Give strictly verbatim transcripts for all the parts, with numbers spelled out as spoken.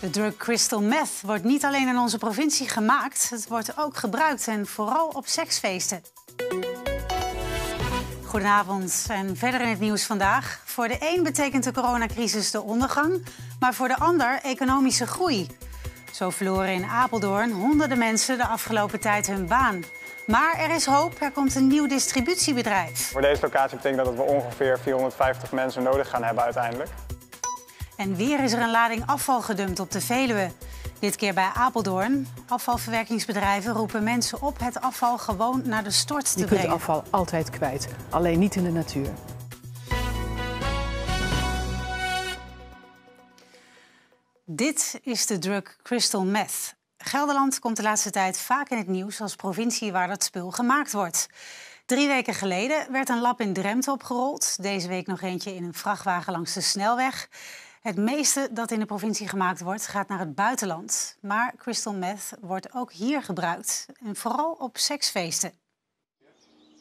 De drug Chrystal Meth wordt niet alleen in onze provincie gemaakt. Het wordt ook gebruikt en vooral op seksfeesten. Goedenavond en verder in het nieuws vandaag. Voor de een betekent de coronacrisis de ondergang, maar voor de ander economische groei. Zo verloren in Apeldoorn honderden mensen de afgelopen tijd hun baan. Maar er is hoop, er komt een nieuw distributiebedrijf. Voor deze locatie betekent dat we ongeveer vierhonderdvijftig mensen nodig gaan hebben uiteindelijk. En weer is er een lading afval gedumpt op de Veluwe. Dit keer bij Apeldoorn. Afvalverwerkingsbedrijven roepen mensen op het afval gewoon naar de stort te brengen. Je kunt afval altijd kwijt, alleen niet in de natuur. Dit is de drug Chrystal Meth. Gelderland komt de laatste tijd vaak in het nieuws als provincie waar dat spul gemaakt wordt. Drie weken geleden werd een lab in Drenthe opgerold. Deze week nog eentje in een vrachtwagen langs de snelweg. Het meeste dat in de provincie gemaakt wordt, gaat naar het buitenland. Maar Chrystal Meth wordt ook hier gebruikt. En vooral op seksfeesten.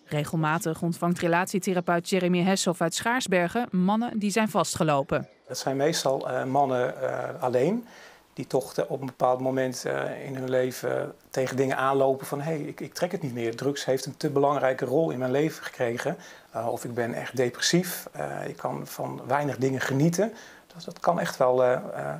Regelmatig ontvangt relatietherapeut Jeremy Hessof uit Schaarsbergen mannen die zijn vastgelopen. Dat zijn meestal uh, mannen uh, alleen. Die toch op een bepaald moment uh, in hun leven tegen dingen aanlopen van... hé, hey, ik, ik trek het niet meer. Drugs heeft een te belangrijke rol in mijn leven gekregen. Uh, of ik ben echt depressief. Uh, ik kan van weinig dingen genieten. Dus dat kan echt wel uh, uh,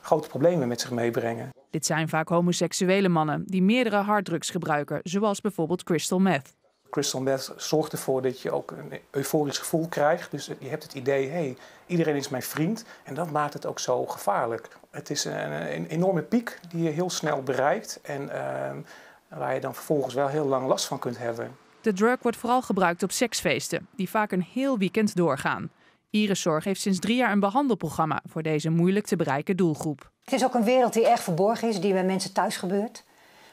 grote problemen met zich meebrengen. Dit zijn vaak homoseksuele mannen die meerdere harddrugs gebruiken. Zoals bijvoorbeeld Chrystal Meth. Chrystal Meth zorgt ervoor dat je ook een euforisch gevoel krijgt. Dus je hebt het idee, hé, hey, iedereen is mijn vriend. En dat maakt het ook zo gevaarlijk. Het is een, een enorme piek die je heel snel bereikt. En uh, waar je dan vervolgens wel heel lang last van kunt hebben. De drug wordt vooral gebruikt op seksfeesten, die vaak een heel weekend doorgaan. Iris Zorg heeft sinds drie jaar een behandelprogramma voor deze moeilijk te bereiken doelgroep. Het is ook een wereld die erg verborgen is, die bij mensen thuis gebeurt.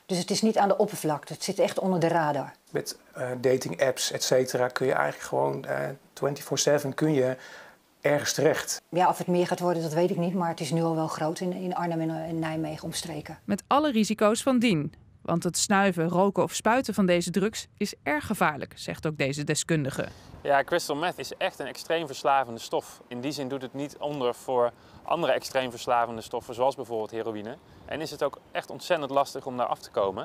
Dus het is niet aan de oppervlakte, het zit echt onder de radar. Met uh, dating-apps, et cetera, kun je eigenlijk gewoon uh, vierentwintig zeven kun je ergens terecht. Ja, of het meer gaat worden, dat weet ik niet, maar het is nu al wel groot in, in Arnhem en in Nijmegen omstreken. Met alle risico's van dien. Want het snuiven, roken of spuiten van deze drugs is erg gevaarlijk, zegt ook deze deskundige. Ja, Chrystal Meth is echt een extreem verslavende stof. In die zin doet het niet onder voor andere extreem verslavende stoffen, zoals bijvoorbeeld heroïne. En is het ook echt ontzettend lastig om daar af te komen.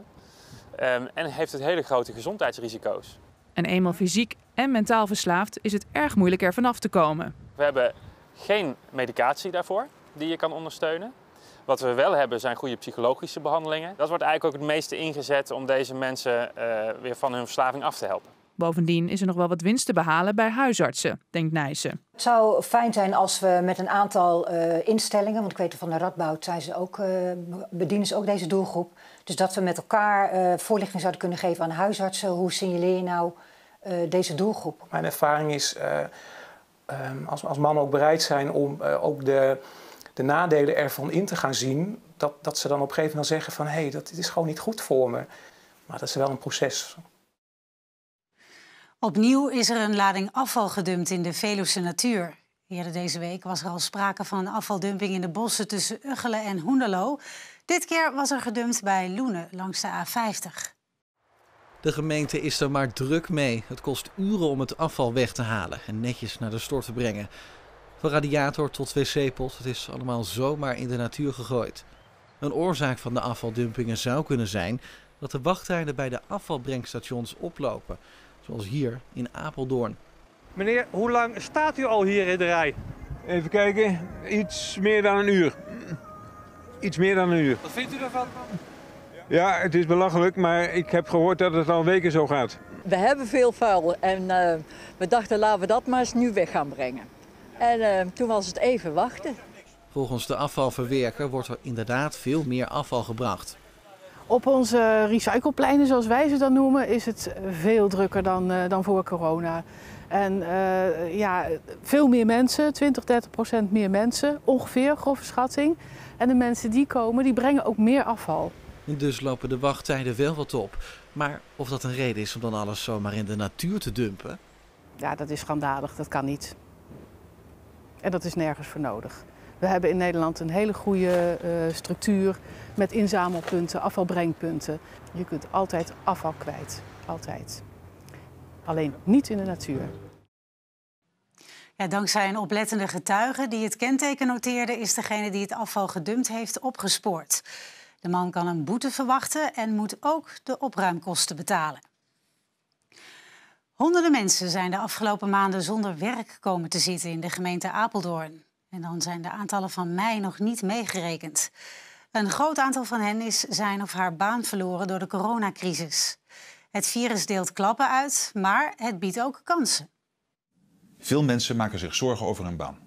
Um, en heeft het hele grote gezondheidsrisico's. En eenmaal fysiek en mentaal verslaafd is het erg moeilijk er vanaf te komen. We hebben geen medicatie daarvoor die je kan ondersteunen. Wat we wel hebben zijn goede psychologische behandelingen. Dat wordt eigenlijk ook het meeste ingezet om deze mensen uh, weer van hun verslaving af te helpen. Bovendien is er nog wel wat winst te behalen bij huisartsen, denkt Nijssen. Het zou fijn zijn als we met een aantal uh, instellingen, want ik weet van de Radboud zijn ze ook, uh, bedienen ze ook deze doelgroep. Dus dat we met elkaar uh, voorlichting zouden kunnen geven aan huisartsen. Hoe signaleer je nou uh, deze doelgroep? Mijn ervaring is uh, um, als, als mannen ook bereid zijn om uh, ook de... de nadelen ervan in te gaan zien, dat, dat ze dan op een gegeven moment zeggen van... hé, hey, dat is gewoon niet goed voor me. Maar dat is wel een proces. Opnieuw is er een lading afval gedumpt in de Veluwse natuur. Eerder deze week was er al sprake van een afvaldumping in de bossen tussen Uggelen en Hoenderloo. Dit keer was er gedumpt bij Loenen langs de A vijftig. De gemeente is er maar druk mee. Het kost uren om het afval weg te halen en netjes naar de stort te brengen. Van radiator tot wc-pot, het is allemaal zomaar in de natuur gegooid. Een oorzaak van de afvaldumpingen zou kunnen zijn dat de wachttijden bij de afvalbrengstations oplopen. Zoals hier in Apeldoorn. Meneer, hoe lang staat u al hier in de rij? Even kijken, iets meer dan een uur. Iets meer dan een uur. Wat vindt u daarvan? Ja, het is belachelijk, maar ik heb gehoord dat het al weken zo gaat. We hebben veel vuil en uh, we dachten laten we dat maar eens nu weg gaan brengen. En uh, toen was het even wachten. Volgens de afvalverwerker wordt er inderdaad veel meer afval gebracht. Op onze recyclepleinen, zoals wij ze dan noemen, is het veel drukker dan, uh, dan voor corona. En uh, ja, veel meer mensen, twintig, dertig procent meer mensen, ongeveer, grove schatting. En de mensen die komen, die brengen ook meer afval. En dus lopen de wachttijden wel wat op. Maar of dat een reden is om dan alles zomaar in de natuur te dumpen? Ja, dat is schandalig, dat kan niet. En dat is nergens voor nodig. We hebben in Nederland een hele goede uh, structuur met inzamelpunten, afvalbrengpunten. Je kunt altijd afval kwijt. Altijd. Alleen niet in de natuur. Ja, dankzij een oplettende getuige die het kenteken noteerde, is degene die het afval gedumpt heeft opgespoord. De man kan een boete verwachten en moet ook de opruimkosten betalen. Honderden mensen zijn de afgelopen maanden zonder werk komen te zitten in de gemeente Apeldoorn. En dan zijn de aantallen van mei nog niet meegerekend. Een groot aantal van hen is zijn of haar baan verloren door de coronacrisis. Het virus deelt klappen uit, maar het biedt ook kansen. Veel mensen maken zich zorgen over hun baan.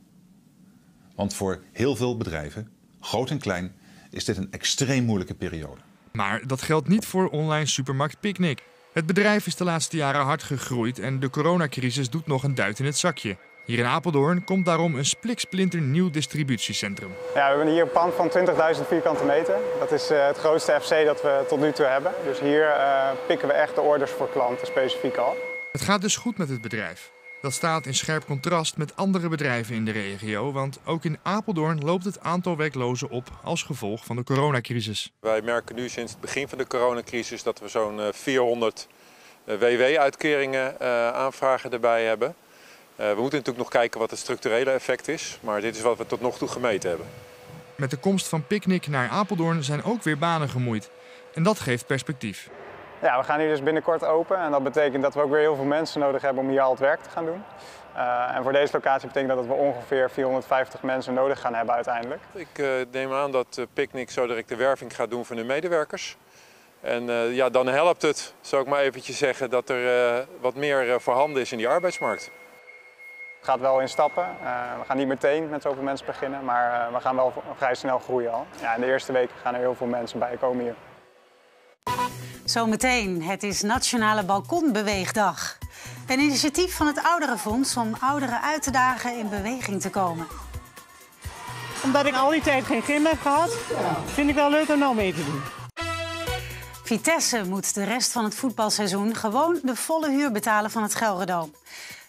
Want voor heel veel bedrijven, groot en klein, is dit een extreem moeilijke periode. Maar dat geldt niet voor online supermarkt Picnic. Het bedrijf is de laatste jaren hard gegroeid en de coronacrisis doet nog een duit in het zakje. Hier in Apeldoorn komt daarom een spliksplinter nieuw distributiecentrum. Ja, we hebben hier een pand van twintigduizend vierkante meter. Dat is uh, het grootste F C dat we tot nu toe hebben. Dus hier uh, pikken we echt de orders voor klanten specifiek al. Het gaat dus goed met het bedrijf. Dat staat in scherp contrast met andere bedrijven in de regio, want ook in Apeldoorn loopt het aantal werklozen op als gevolg van de coronacrisis. Wij merken nu sinds het begin van de coronacrisis dat we zo'n vierhonderd W W-uitkeringen aanvragen erbij hebben. We moeten natuurlijk nog kijken wat het structurele effect is, maar dit is wat we tot nog toe gemeten hebben. Met de komst van Picnic naar Apeldoorn zijn ook weer banen gemoeid en dat geeft perspectief. Ja, we gaan hier dus binnenkort open en dat betekent dat we ook weer heel veel mensen nodig hebben om hier al het werk te gaan doen. Uh, en voor deze locatie betekent dat dat we ongeveer vierhonderdvijftig mensen nodig gaan hebben uiteindelijk. Ik uh, neem aan dat uh, Picnic zo direct de werving gaat doen van de medewerkers. En uh, ja, dan helpt het, zou ik maar eventjes zeggen, dat er uh, wat meer uh, voorhanden is in die arbeidsmarkt. Het gaat wel in stappen. Uh, we gaan niet meteen met zoveel mensen beginnen, maar uh, we gaan wel vrij snel groeien al. Ja, in de eerste weken gaan er heel veel mensen bij komen hier. Zometeen, het is Nationale Balkonbeweegdag. Een initiatief van het Ouderenfonds om ouderen uit te dagen in beweging te komen. Omdat ik al die tijd geen gym heb gehad, vind ik wel leuk om nou mee te doen. Vitesse moet de rest van het voetbalseizoen gewoon de volle huur betalen van het Gelredoom.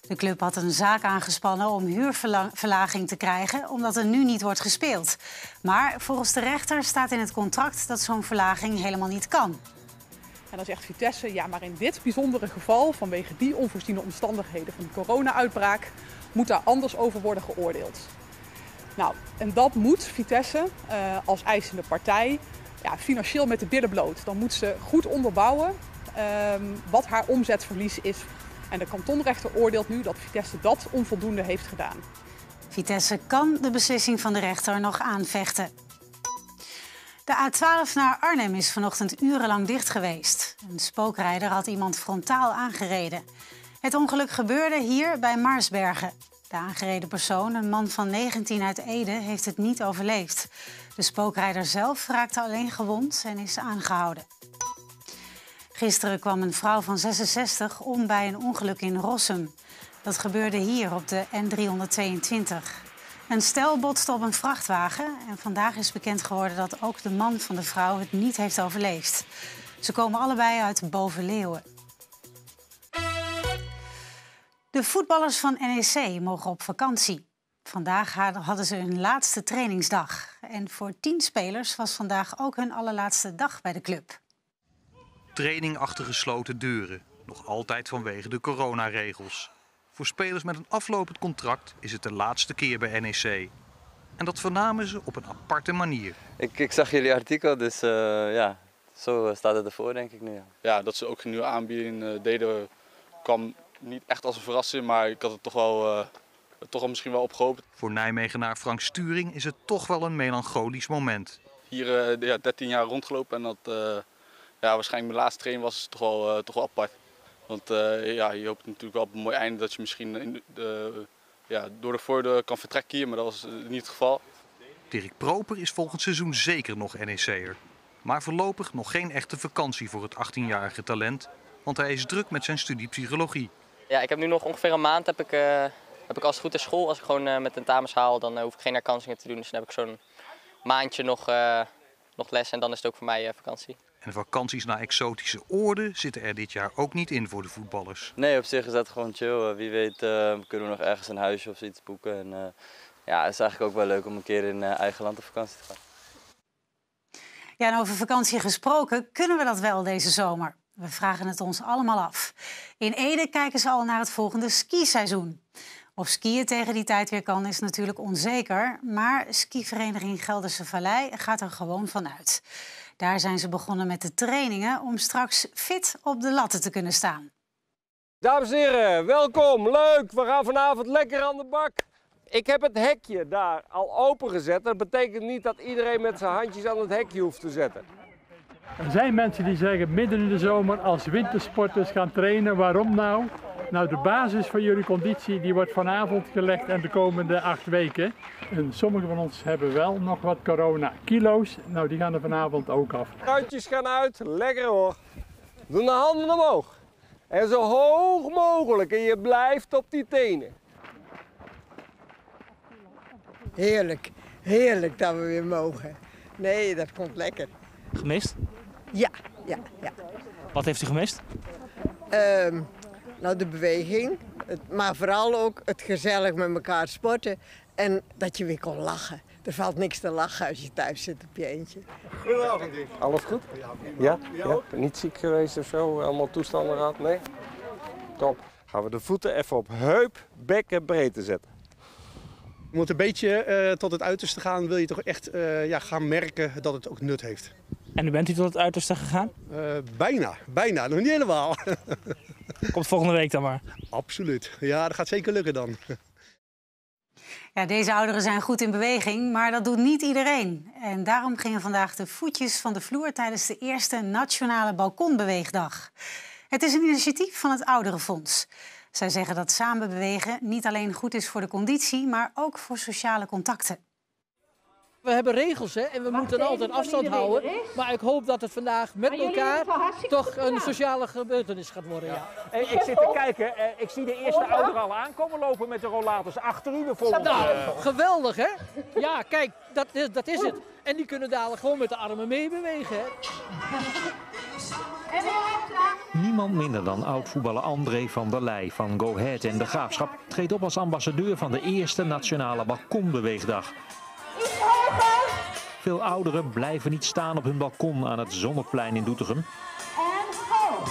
De club had een zaak aangespannen om huurverlaging te krijgen, omdat er nu niet wordt gespeeld. Maar volgens de rechter staat in het contract dat zo'n verlaging helemaal niet kan. En dan zegt Vitesse, ja, maar in dit bijzondere geval, vanwege die onvoorziene omstandigheden van de corona-uitbraak, moet daar anders over worden geoordeeld. Nou, en dat moet Vitesse uh, als eisende partij ja, financieel met de billen bloot. Dan moet ze goed onderbouwen uh, wat haar omzetverlies is. En de kantonrechter oordeelt nu dat Vitesse dat onvoldoende heeft gedaan. Vitesse kan de beslissing van de rechter nog aanvechten. De A twaalf naar Arnhem is vanochtend urenlang dicht geweest. Een spookrijder had iemand frontaal aangereden. Het ongeluk gebeurde hier bij Maarsbergen. De aangereden persoon, een man van negentien uit Ede, heeft het niet overleefd. De spookrijder zelf raakte alleen gewond en is aangehouden. Gisteren kwam een vrouw van zesenzestig om bij een ongeluk in Rossum. Dat gebeurde hier op de N driehonderdtweeëntwintig. Een stel botste op een vrachtwagen en vandaag is bekend geworden dat ook de man van de vrouw het niet heeft overleefd. Ze komen allebei uit Boven-Leeuwen. De voetballers van N E C mogen op vakantie. Vandaag hadden ze hun laatste trainingsdag. En voor tien spelers was vandaag ook hun allerlaatste dag bij de club. Training achter gesloten deuren, nog altijd vanwege de coronaregels. Voor spelers met een aflopend contract is het de laatste keer bij N E C. En dat vernamen ze op een aparte manier. Ik, ik zag jullie artikel, dus uh, ja, zo staat het ervoor denk ik nu. Ja, ja dat ze ook een nieuwe aanbieding uh, deden kwam niet echt als een verrassing, maar ik had het toch wel, uh, toch wel misschien wel op gehoopt. Voor Nijmegenaar Frank Sturing is het toch wel een melancholisch moment. Hier uh, ja, dertien jaar rondgelopen en dat uh, ja, waarschijnlijk mijn laatste train was, is toch wel, uh, toch wel apart. Want uh, ja, je hoopt natuurlijk wel op een mooi einde dat je misschien in de, de, ja, door de voordeur kan vertrekken hier, maar dat was uh, niet het geval. Dirk Proper is volgend seizoen zeker nog N E C'er. Maar voorlopig nog geen echte vakantie voor het achttienjarige talent, want hij is druk met zijn studie psychologie. Ja, ik heb nu nog ongeveer een maand, heb ik, uh, heb ik als het goed is school. Als ik gewoon uh, met tentamens haal, dan uh, hoef ik geen herkansingen te doen. Dus dan heb ik zo'n maandje nog, uh, nog les en dan is het ook voor mij uh, vakantie. En vakanties naar exotische oorden zitten er dit jaar ook niet in voor de voetballers. Nee, op zich is dat gewoon chill. Wie weet uh, kunnen we nog ergens een huisje of zoiets boeken. En, uh, ja, het is eigenlijk ook wel leuk om een keer in uh, eigen land op vakantie te gaan. Ja, en over vakantie gesproken, kunnen we dat wel deze zomer? We vragen het ons allemaal af. In Ede kijken ze al naar het volgende skiseizoen. Of skiën tegen die tijd weer kan, is natuurlijk onzeker. Maar Skivereniging Gelderse Vallei gaat er gewoon van uit. Daar zijn ze begonnen met de trainingen om straks fit op de latten te kunnen staan. Dames en heren, welkom. Leuk, we gaan vanavond lekker aan de bak. Ik heb het hekje daar al opengezet. Dat betekent niet dat iedereen met zijn handjes aan het hekje hoeft te zetten. Er zijn mensen die zeggen midden in de zomer als wintersporters gaan trainen. Waarom nou? Nou, de basis van jullie conditie die wordt vanavond gelegd en de komende acht weken. En sommigen van ons hebben wel nog wat corona-kilo's. Nou, die gaan er vanavond ook af. Handjes gaan uit. Lekker hoor. Doe de handen omhoog. En zo hoog mogelijk. En je blijft op die tenen. Heerlijk. Heerlijk dat we weer mogen. Nee, dat komt lekker. Gemist? Ja, ja, ja. Wat heeft u gemist? Uh, nou, de beweging. Maar vooral ook het gezellig met elkaar sporten. En dat je weer kon lachen. Er valt niks te lachen als je thuis zit op je eentje. Goedenavond. Alles goed? Ja? Ja? Niet ziek geweest of zo? Allemaal toestanden gehad? Nee? Top. Gaan we de voeten even op heup, bek en breedte zetten. Om het een beetje uh, tot het uiterste gaan, wil je toch echt uh, ja, gaan merken dat het ook nut heeft. En bent u tot het uiterste gegaan? Uh, bijna, bijna. Nog niet helemaal. Komt volgende week dan maar? Absoluut. Ja, dat gaat zeker lukken dan. Ja, deze ouderen zijn goed in beweging, maar dat doet niet iedereen. En daarom gingen vandaag de voetjes van de vloer tijdens de eerste Nationale Balkonbeweegdag. Het is een initiatief van het Ouderenfonds. Zij zeggen dat samen bewegen niet alleen goed is voor de conditie, maar ook voor sociale contacten. We hebben regels hè, en we Wacht moeten altijd afstand houden. Maar ik hoop dat het vandaag met maar elkaar toch een sociale gebeurtenis gaat worden. Ja. Ja. Hey, ik zit te kijken, uh, ik zie de eerste ouderen al aankomen lopen met de rollators. Achter u bijvoorbeeld. Nou, geweldig hè? Ja, kijk, dat is, dat is het. En die kunnen dadelijk gewoon met de armen meebewegen. Niemand minder dan oud-voetballer André van der Leij van Go Ahead en De Graafschap treedt op als ambassadeur van de eerste Nationale Balkonbeweegdag. Veel ouderen blijven niet staan op hun balkon aan het Zonneplein in Doetinchem. En hoog.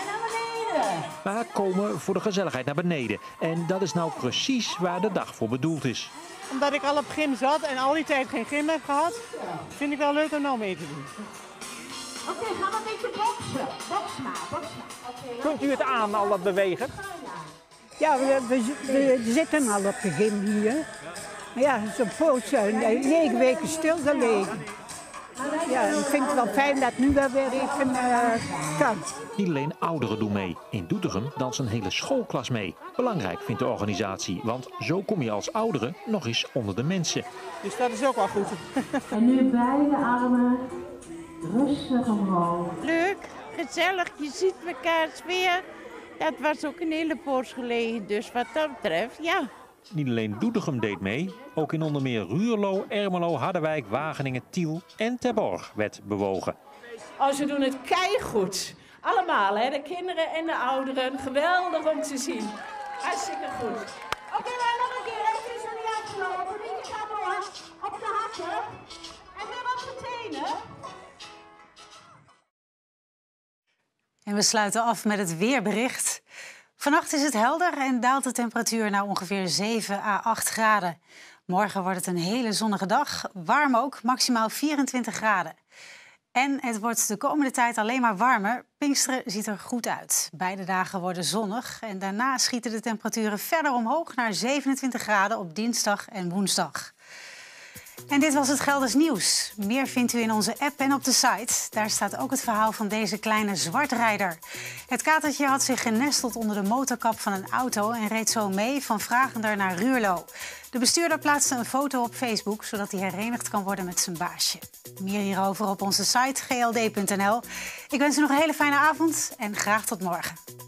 En naar beneden. Maar komen voor de gezelligheid naar beneden. En dat is nou precies waar de dag voor bedoeld is. Omdat ik al op gym zat en al die tijd geen gym heb gehad, vind ik wel leuk om nou mee te doen. Oké, okay, gaan we een beetje boksen. Boksen maar, boksen maar. Okay, kunt u het aan, al dat bewegen? Ja, we, we, we zitten al op de gym hier. Maar ja, zo'n poot negen weken stilgelegen. Ja, ik vind het wel fijn dat nu wel weer even uh, kan. Niet alleen ouderen doen mee. In Doetinchem danst een hele schoolklas mee. Belangrijk vindt de organisatie, want zo kom je als ouderen nog eens onder de mensen. Dus dat is ook wel goed. En nu beide armen rustig omhoog. Leuk, gezellig, je ziet elkaars weer. Dat was ook een hele poos geleden, dus wat dat betreft, ja. Niet alleen Doetinchem deed mee, ook in onder meer Ruurlo, Ermelo, Harderwijk, Wageningen, Tiel en Terborg werd bewogen. Oh, ze doen het keigoed. Allemaal, hè? De kinderen en de ouderen. Geweldig om te zien. Hartstikke goed. Oké, maar nog een keer. Even zo niet uitgelopen. Een beetje gaat door. Op de hakken. En weer wat op de tenen. En we sluiten af met het weerbericht. Vannacht is het helder en daalt de temperatuur naar ongeveer zeven à acht graden. Morgen wordt het een hele zonnige dag, warm ook, maximaal vierentwintig graden. En het wordt de komende tijd alleen maar warmer. Pinksteren ziet er goed uit. Beide dagen worden zonnig en daarna schieten de temperaturen verder omhoog naar zevenentwintig graden op dinsdag en woensdag. En dit was het Gelders Nieuws. Meer vindt u in onze app en op de site. Daar staat ook het verhaal van deze kleine zwartrijder. Het katertje had zich genesteld onder de motorkap van een auto en reed zo mee van Vragender naar Ruurlo. De bestuurder plaatste een foto op Facebook, zodat hij herenigd kan worden met zijn baasje. Meer hierover op onze site g l d punt n l. Ik wens u nog een hele fijne avond en graag tot morgen.